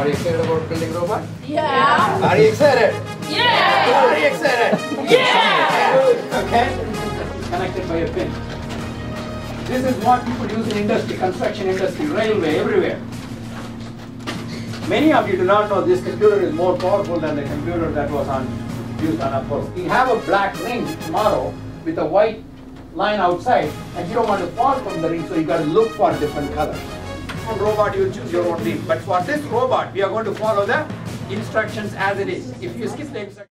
Are you excited about building robot? Yeah. Are you excited? Yeah. Are you excited? Yeah. Okay. Connected by a pin. This is what people use in industry, construction industry, railway, everywhere. Many of you do not know this computer is more powerful than the computer that was used on Apollo. You have a black ring tomorrow with a white line outside, and you don't want to fall from the ring, so you got to look for a different color. For robot, you choose your own ring. But for this robot, we are going to follow the instructions as it is. If you skip the instructions,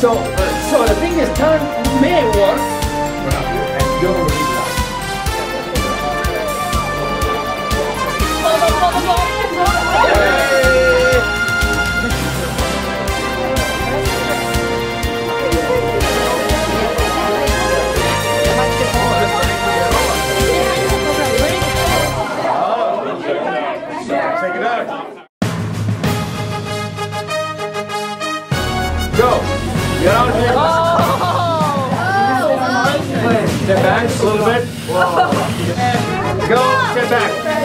so the thing is, turn may work, and you're going to be lost. Check it out. Go. You're out here. Oh. Step back a little bit. Go, step back.